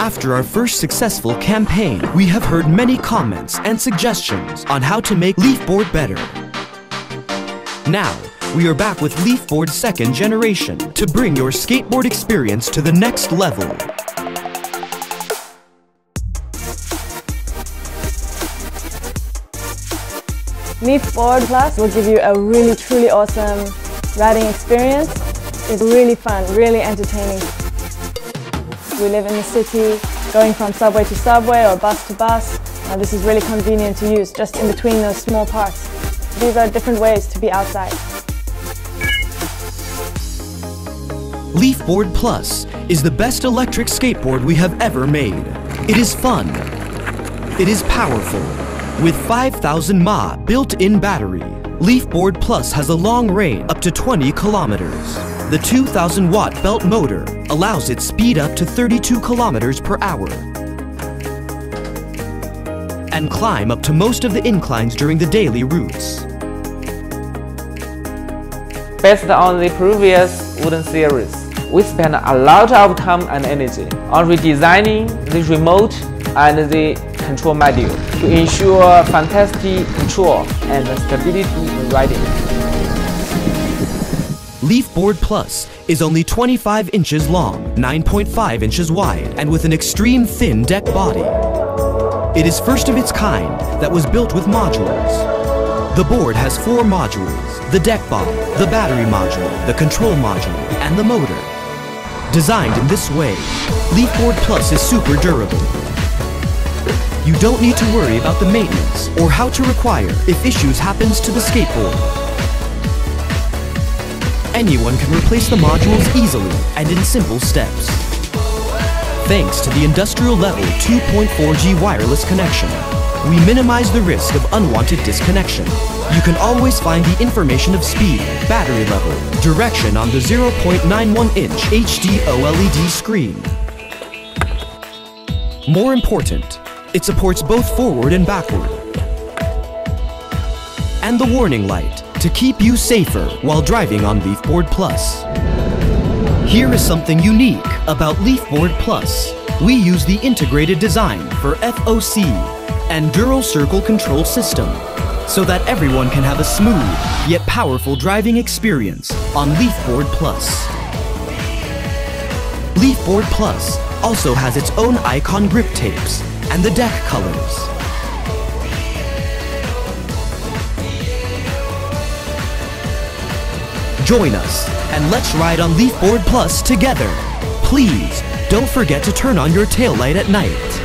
After our first successful campaign, we have heard many comments and suggestions on how to make Leafboard better. Now, we are back with Leafboard 2nd Generation to bring your skateboard experience to the next level. Leafboard Plus will give you a really, truly awesome riding experience. It's really fun, really entertaining. We live in the city, going from subway to subway or bus to bus. Now, this is really convenient to use, just in between those small parks. These are different ways to be outside. Leafboard Plus is the best electric skateboard we have ever made. It is fun. It is powerful. With 5,000 mAh built-in battery, Leafboard Plus has a long range up to 20 kilometers. The 2,000 watt belt motor allows it speed up to 32 kilometers per hour and climb up to most of the inclines during the daily routes. Based on the previous wooden series, we spent a lot of time and energy on redesigning the remote and the control module to ensure fantastic control and stability in riding. Leafboard Plus is only 25 inches long, 9.5 inches wide, and with an extreme thin deck body. It is first of its kind that was built with modules. The board has 4 modules: the deck body, the battery module, the control module, and the motor. Designed in this way, Leafboard Plus is super durable. You don't need to worry about the maintenance or how to require if issues happens to the skateboard. Anyone can replace the modules easily and in simple steps, thanks to the industrial level 2.4G wireless connection. We minimize the risk of unwanted disconnection. You can always find the information of speed, battery level, direction on the 0.91-inch HD OLED screen. More important, it supports both forward and backward, and the warning light to keep you safer while driving on Leafboard Plus. Here is something unique about Leafboard Plus. We use the integrated design for FOC and dual circle control system so that everyone can have a smooth yet powerful driving experience on Leafboard Plus. Leafboard Plus also has its own icon grip tapes and the deck colors. Join us and let's ride on Leafboard Plus together. Please don't forget to turn on your taillight at night.